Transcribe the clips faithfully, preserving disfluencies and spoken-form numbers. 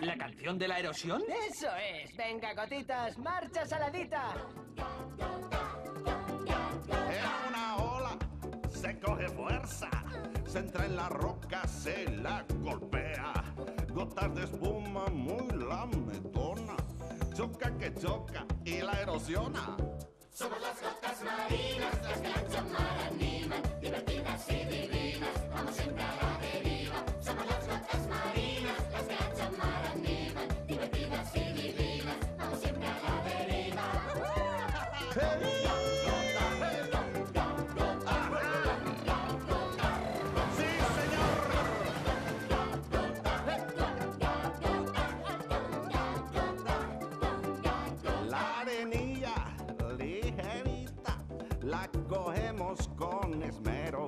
¿La canción de la erosión? ¡Eso es! ¡Venga, gotitas! ¡Marcha saladita! Es una ola, se coge fuerza, se entra en la roca, se la golpea. Gotas de espuma muy lametona, choca que choca y la erosiona. Somos las gotas marinas, las que la chamar animan, divertidas y divinas, vamos siempre a la deriva. Somos las gotas marinas, las que la chamar animan, divertidas y divinas, vamos siempre a la deriva. ¡Sí, señor! La arenilla ligerita la cogemos con esmero,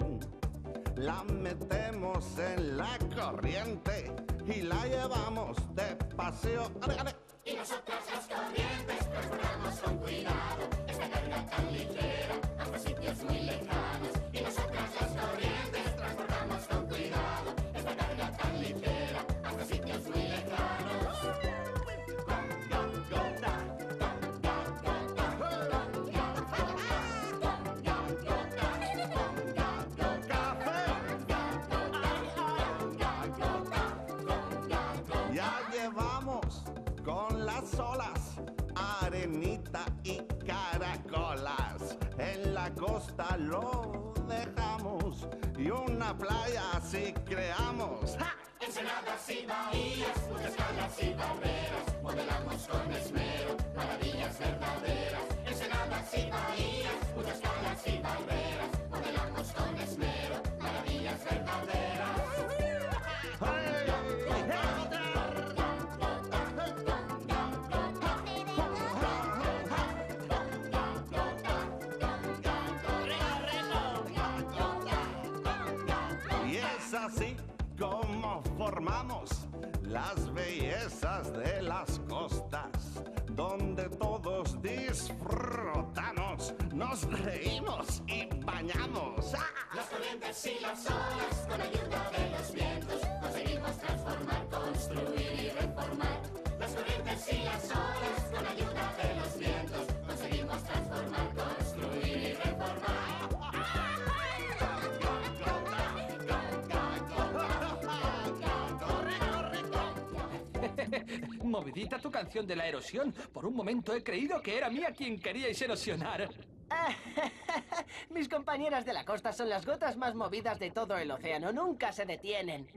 la metemos en la corriente y la llevamos de paseo. ¡Ale, ale! Y nosotras las corrientes perforamos con cuidado esta carga tan ligera hasta sitios muy lejanos. Y nosotras las corrientes transportamos con cuidado esta carga tan ligera hasta sitios muy lejanos. Ya llevamos con las olas arenita y caracolas. En la costa lo dejamos y una playa así creamos. ¡Ja! Ensenadas y bahías, muchas calas y barreras, modelamos con esmero maravillas verdaderas. Ensenadas y bahías, muchas calas y barreras, modelamos con esmero maravillas verdaderas. Así como formamos las bellezas de las costas, donde todos disfrutamos, nos reímos y bañamos. ¡Ah! Las corrientes y las olas, con ayuda de los vientos, conseguimos transformar, construir y reformar. Las corrientes y las olas, con ayuda de los vientos, conseguimos transformar, construir y reformar. Movidita tu canción de la erosión. Por un momento he creído que era mía quien queríais erosionar. Mis compañeras de la costa son las gotas más movidas de todo el océano. Nunca se detienen.